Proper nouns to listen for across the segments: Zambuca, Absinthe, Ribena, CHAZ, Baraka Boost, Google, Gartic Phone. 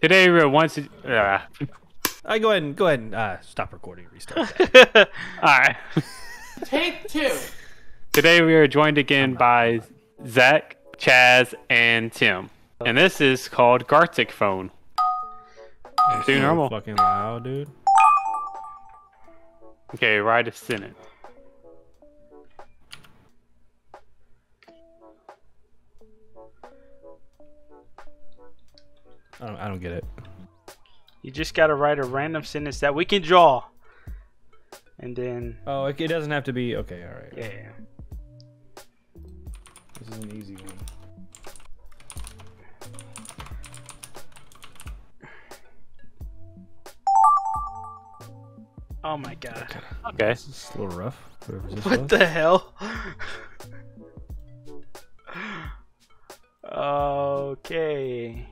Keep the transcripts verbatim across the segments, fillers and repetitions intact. Today we're once. Uh, I go ahead and go ahead and uh, stop recording. Restart. All right. Take two. Today we are joined again by Zach, Chaz, and Tim, and this is called Gartic Phone. It's too so normal. Fucking loud, dude. Okay, write a sentence. I don't, I don't get it. You just gotta write a random sentence that we can draw, and then. Oh, it, it doesn't have to be. Okay, all right. Yeah, yeah. This is an easy one. Oh my god. Okay. This is a little rough. This what was. the hell? Okay.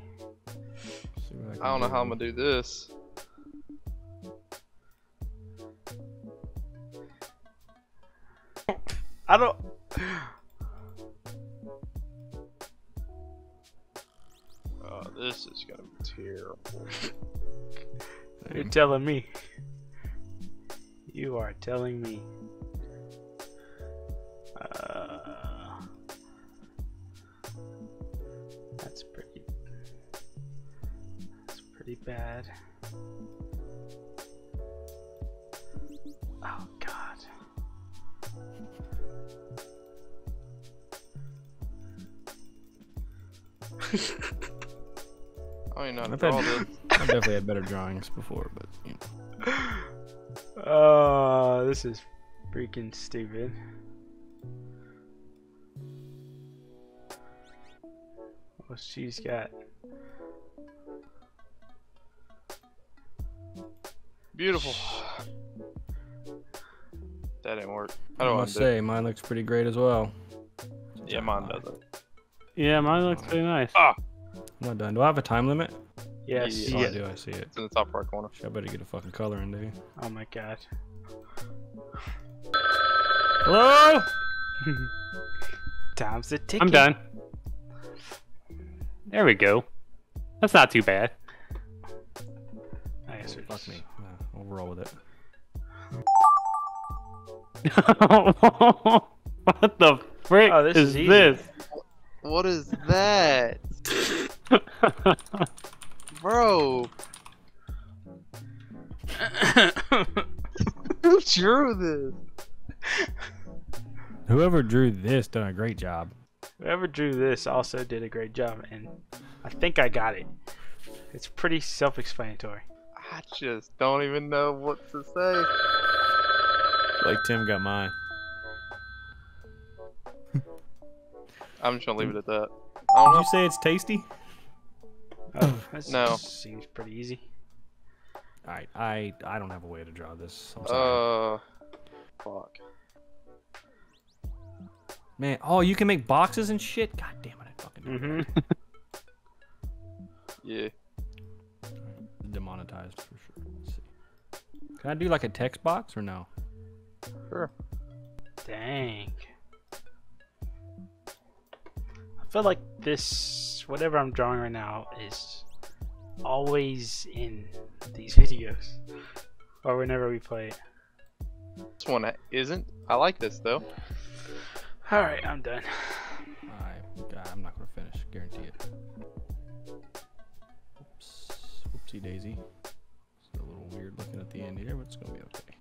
I don't know how I'm gonna do this. I don't. Oh, this is gonna be terrible. You're telling me. You are telling me. Uh, that's pretty. Pretty bad. Oh god. I mean, I've, had, I've definitely had better drawings before, but you know. Oh, uh, this is freaking stupid. What's she's got? Beautiful. That didn't work. I don't want to say mine looks pretty great as well. Yeah, mine doesn't. Yeah, mine looks pretty nice. Ah, I'm not done. Do I have a time limit? Yes. Yeah, oh, yeah. I do. I see it. It's in the top right corner. I better get a fucking color in there. Oh my god. Hello. Time's a ticket. I'm done. There we go. That's not too bad. I guess. Fuck me. I'll roll with it. What the frick oh, this is, is this? What is that? Bro. Who drew this? Whoever drew this done a great job. Whoever drew this also did a great job, and I think I got it. It's pretty self-explanatory. I just don't even know what to say. Like Tim got mine. I'm just gonna leave it at that. I don't Did know. you say it's tasty? Oh, that no. Seems pretty easy. All right, I I don't have a way to draw this. I'm sorry. Uh, fuck. Man, oh, you can make boxes and shit. God damn it, I fucking. Mm-hmm. Yeah. Demonetized for sure. Let's see. Can I do like a text box or no? Sure. Dang. I feel like this, whatever I'm drawing right now, is always in these videos or whenever we play it. This one isn't. I like this though. All right, I'm done. All right, I'm not gonna finish. Guarantee it. Oopsie daisy. It's a little weird looking at the end here, but it's gonna be okay.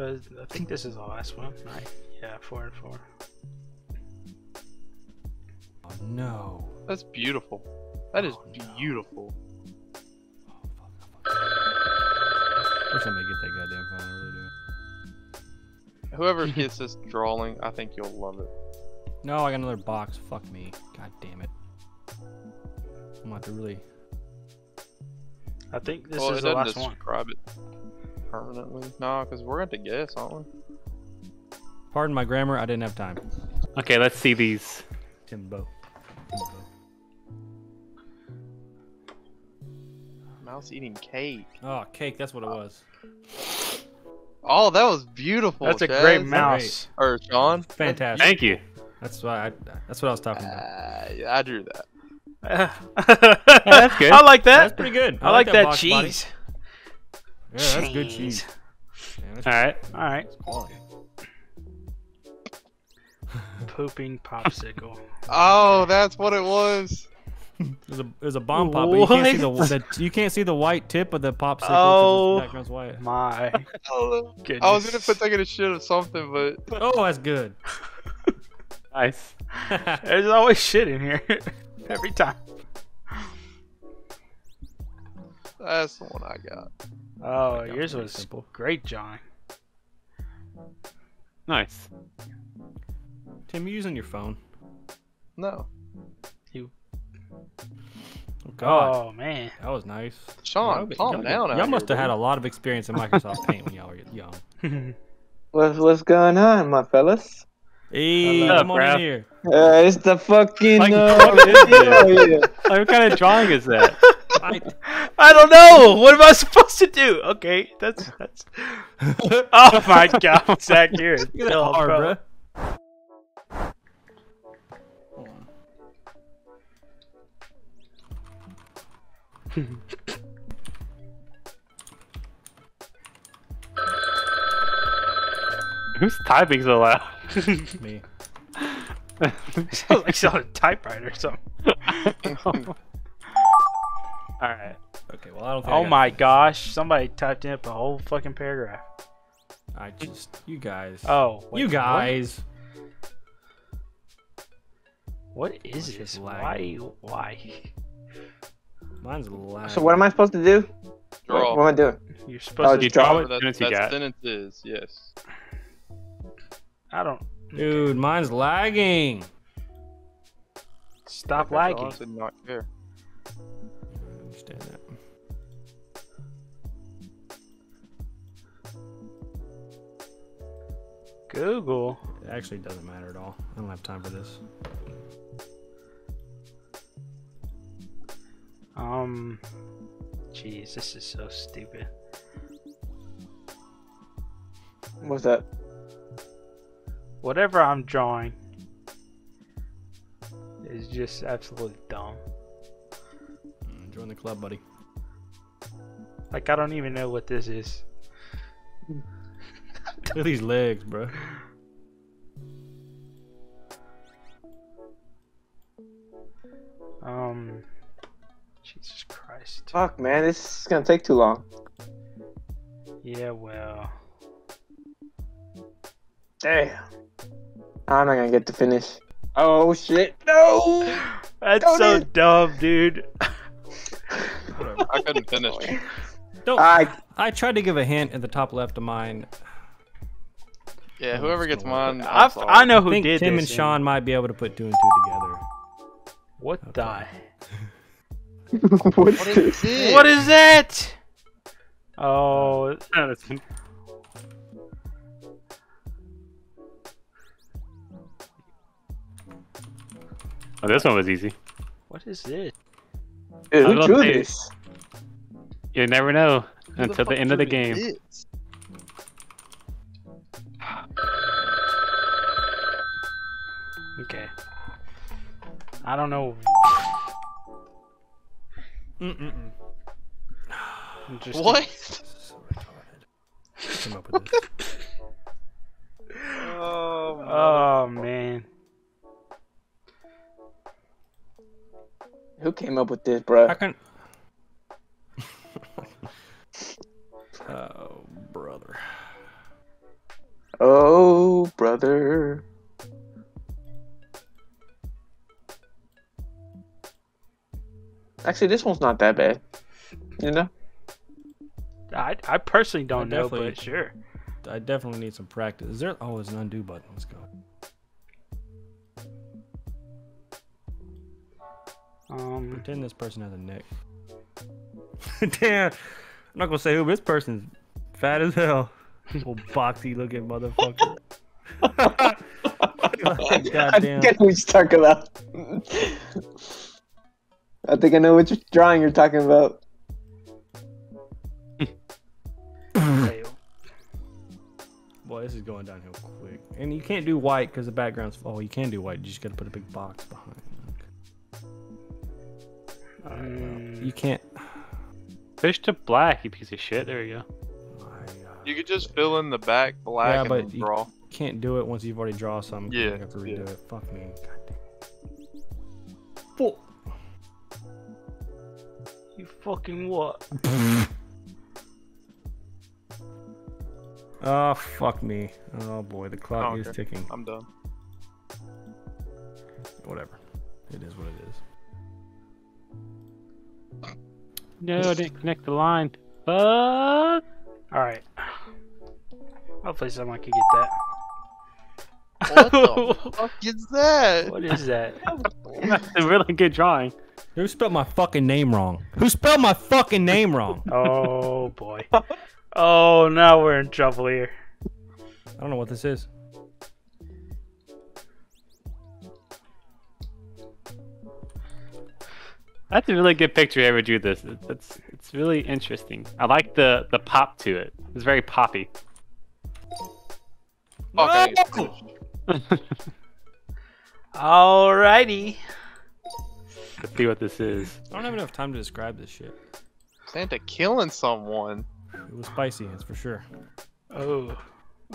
I think this is the last one, right? Yeah, four and four. Oh no. That's beautiful. That is oh, beautiful. No. Oh fuck, fuck. I wish I may get that goddamn phone, I really do. Whoever gets this drawing, I think you'll love it. No, I got another box, fuck me. God damn it. I'm about to really. I think this well, is the last one. Describe it permanently. No, because we're going to guess, aren't we? Pardon my grammar. I didn't have time. Okay, let's see these. Timbo. Timbo. Mouse eating cake. Oh, cake. That's what it was. Oh, that was beautiful. That's Chaz. a great mouse. Great. Or Sean. Fantastic. Thank you. That's why. I, that's what I was talking about. Uh, yeah, I drew that. Uh, yeah, that's good. I like that. That's pretty good. I, I like, like that, that cheese. Yeah, that's cheese. Good cheese. Yeah, that's all right, all right. Pooping popsicle. Oh, that's what it was. There's a, there's a bomb pop, but you can't, see the, the, you can't see the white tip of the popsicle. Oh, the background's white. My goodness. I was going to put that in a shit or something, but... Oh, that's good. Nice. There's always shit in here. Every time. That's the one I got. Oh, I got yours was simple. Great, John. Nice. Tim, you using your phone? No. You. Oh, God. Oh, man. That was nice. Sean, calm down. Y'all must have had a lot of experience in Microsoft Paint when y'all were young. What's, what's going on, my fellas? Hey, come on here. Uh, it's the fucking... Like, uh, what, is like, what kind of drawing is that? I, I don't know. What am I supposed to do? Okay, that's... that's... Oh, my God. Zach, you're still hard, bro. Who's typing so loud? Me. Sounds like she's on a typewriter or something. Oh. Alright. Okay, well, I don't think. Oh I my this. Gosh, somebody typed in up a whole fucking paragraph. I just. You guys. Oh, wait, you guys. What, what is this? this? Why? Why? Mine's loud. So what am I supposed to do? Draw. What am I doing? You're supposed oh, to you draw it. That's that sentences, yes. I don't. Dude, okay. Mine's lagging. Stop lagging. Honestly not fair. I understand that. Google. It actually doesn't matter at all. I don't have time for this. Um, jeez, this is so stupid. What's that? Whatever I'm drawing is just absolutely dumb. Mm, join the club, buddy. Like, I don't even know what this is. Look at these legs, bro. Um... Jesus Christ. Fuck, man, this is gonna take too long. Yeah, well. Damn. I'm not gonna get to finish. Oh, shit. No! That's Don't so it. dumb, dude. Whatever. I couldn't finish. Don't. I, I tried to give a hint at the top left of mine. Yeah, oh, whoever gets mine. I, I know who I think did Tim this. Tim and Sean might be able to put two and two together. What okay. the? What's what, is this? what is that? Oh, you oh, this one was easy. What is this? Dude, who drew this? You never know who until the, the end of the game. This? Okay. I don't know. Mm-mm. What? So retarded. Came up with this. Oh, oh man. Who came up with this, bro? I can... Oh, brother. Oh, brother. Actually, this one's not that bad, you know? I, I personally don't I know, but sure. I definitely need some practice. Is there... Oh, there's an undo button. Let's go. Um, Pretend this person has a neck. Damn. I'm not going to say who, but this person's fat as hell. Little boxy looking motherfucker. Goddamn. I get what you're talking about. I think I know which drawing you're talking about. Boy, this is going downhill quick. And you can't do white because the background's... Oh, you can do white. You just got to put a big box behind. Um, you can't. Fish to black, you piece of shit. There you go. You could just fill in the back black yeah, and but you draw. Can't do it once you've already drawn some. Yeah. You have to redo yeah. it. Fuck me. God damn it. Fuck. You fucking what? Oh, fuck me. Oh boy, the clock oh, okay. is ticking. I'm done. Whatever. It is what it is. No, I didn't connect the line. Fuck! Alright. Hopefully someone can get that. What the fuck is that? What is that? That's a really good drawing. Who spelled my fucking name wrong? Who spelled my fucking name wrong? Oh boy. Oh, now we're in trouble here. I don't know what this is. That's a really good picture. Whoever drew this, it's it's really interesting. I like the the pop to it. It's very poppy. Okay. Alrighty. Let's see what this is. I don't have enough time to describe this shit. Santa killing someone. It was spicy, that's for sure. Oh,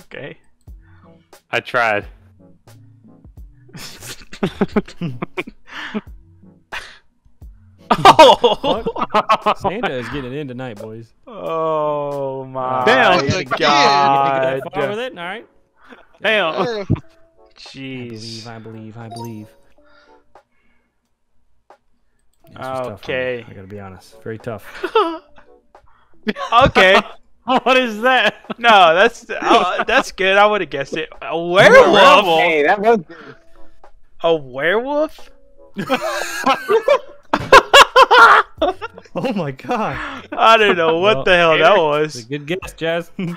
okay. I tried. Oh! Santa is getting in tonight, boys. Oh my Damn, God! You think with it? All right. Damn. Jeez. I believe. I believe. I believe. Yeah, okay. Tough, I gotta be honest. Very tough. Okay. What is that? No, that's uh, that's good. I would have guessed it. A werewolf. Hey, that was good. A werewolf. Oh my god. I don't know what well, the hell that was. That's a good guess, Jazz. It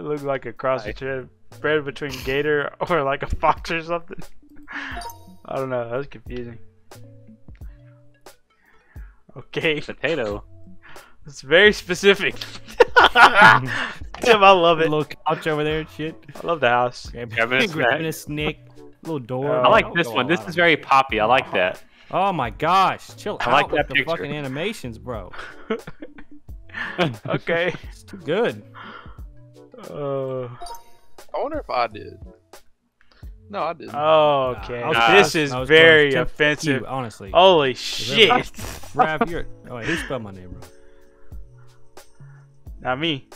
looked like a cross between bred between gator or like a fox or something. I don't know. That was confusing. Okay. Potato. It's very specific. Damn, I love it. A little couch over there and shit. I love the house. Grabbing a, grabbing a snake. Little door. Uh, I like this one. This is very poppy. I like that. Oh my gosh. Chill I out like that with picture. The fucking animations, bro. Okay. It's too good. Uh, I wonder if I did. No, I didn't. Oh, okay. Uh, nah, this is very offensive. You, honestly. Holy shit. Raph, you're... Oh, wait, who spelled my name wrong? Not me.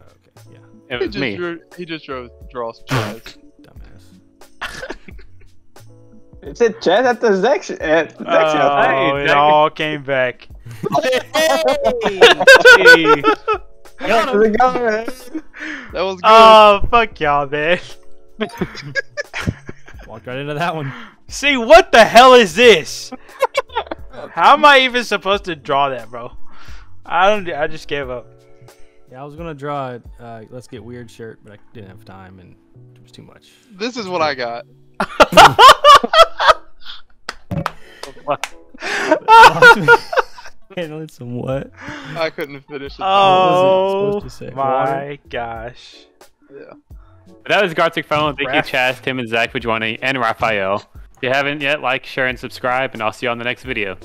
Okay, yeah. It was he just me. Drew, he just drew, draws Chaz. Dumbass. It said Chaz at the next. At the next oh, hey, it dang. All came back. Hey, that was good. Oh fuck y'all, man. Walked right into that one. See what the hell is this? How am I even supposed to draw that, bro? I don't. I just gave up. Yeah, I was gonna draw a uh, "Let's Get Weird" shirt, but I didn't have time, and it was too much. This is what I got. What? Handling some what? I couldn't finish it. Oh what was it supposed to say? My Water? Gosh! Yeah. But that was Gartic Phone. Thank you, Chaz, Tim, and Zach for joining, and Raphael. If you haven't yet, like, share, and subscribe, and I'll see you on the next video.